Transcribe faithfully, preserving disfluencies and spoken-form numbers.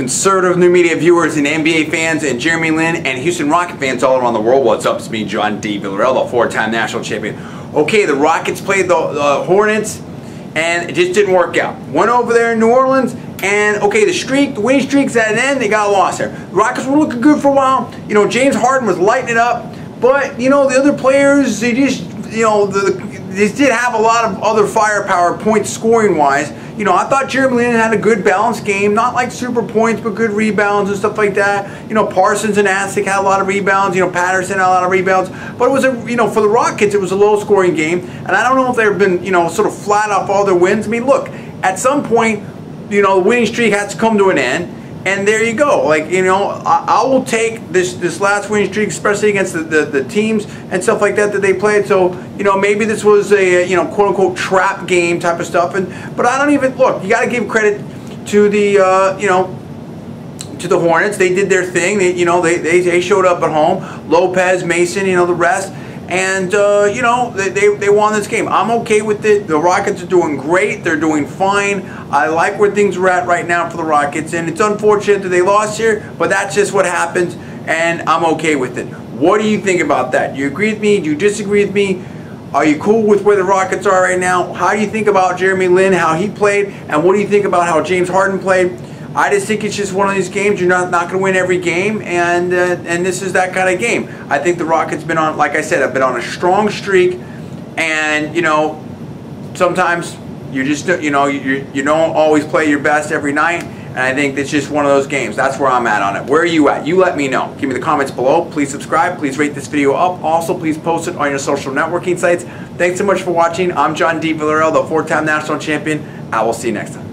conservative new media viewers and N B A fans and Jeremy Lin and Houston Rocket fans all around the world. What's up? It's me, John D. Villarreal, the four-time national champion. Okay, the Rockets played the uh, Hornets, and it just didn't work out. Went over there in New Orleans, and okay, the streak, the winning streak's at an end. They got lost there. The Rockets were looking good for a while. You know, James Harden was lighting it up, but you know the other players, they just, you know, the, they did have a lot of other firepower, point scoring wise. You know, I thought Jeremy Lin had a good balanced game, not like super points, but good rebounds and stuff like that. You know, Parsons and Asik had a lot of rebounds. You know, Patterson had a lot of rebounds. But it was a, you know, for the Rockets, it was a low-scoring game, and I don't know if they've been, you know, sort of flat off all their wins. I mean, look, at some point, you know, the winning streak has to come to an end. And there you go. Like, you know, I, I will take this this last winning streak, especially against the, the, the teams and stuff like that that they played. So, you know, maybe this was a, you know, quote-unquote trap game type of stuff. And But I don't even, look, you got to give credit to the, uh, you know, to the Hornets. They did their thing. They, you know, they, they, they showed up at home. Lopez, Mason, you know, the rest. And, uh, you know, they, they, they won this game. I'm okay with it. The Rockets are doing great. They're doing fine. I like where things are at right now for the Rockets. And it's unfortunate that they lost here, but that's just what happens, and I'm okay with it. What do you think about that? Do you agree with me? Do you disagree with me? Are you cool with where the Rockets are right now? How do you think about Jeremy Lin, how he played, and what do you think about how James Harden played? I just think it's just one of these games. You're not, not going to win every game, and uh, and this is that kind of game. I think the Rockets been on, like I said, I've been on a strong streak, and you know, sometimes you just you know you you don't always play your best every night, and I think it's just one of those games. That's where I'm at on it. Where are you at? You let me know. Give me the comments below. Please subscribe. Please rate this video up. Also, please post it on your social networking sites. Thanks so much for watching. I'm John D. Villarreal, the four-time national champion. I will see you next time.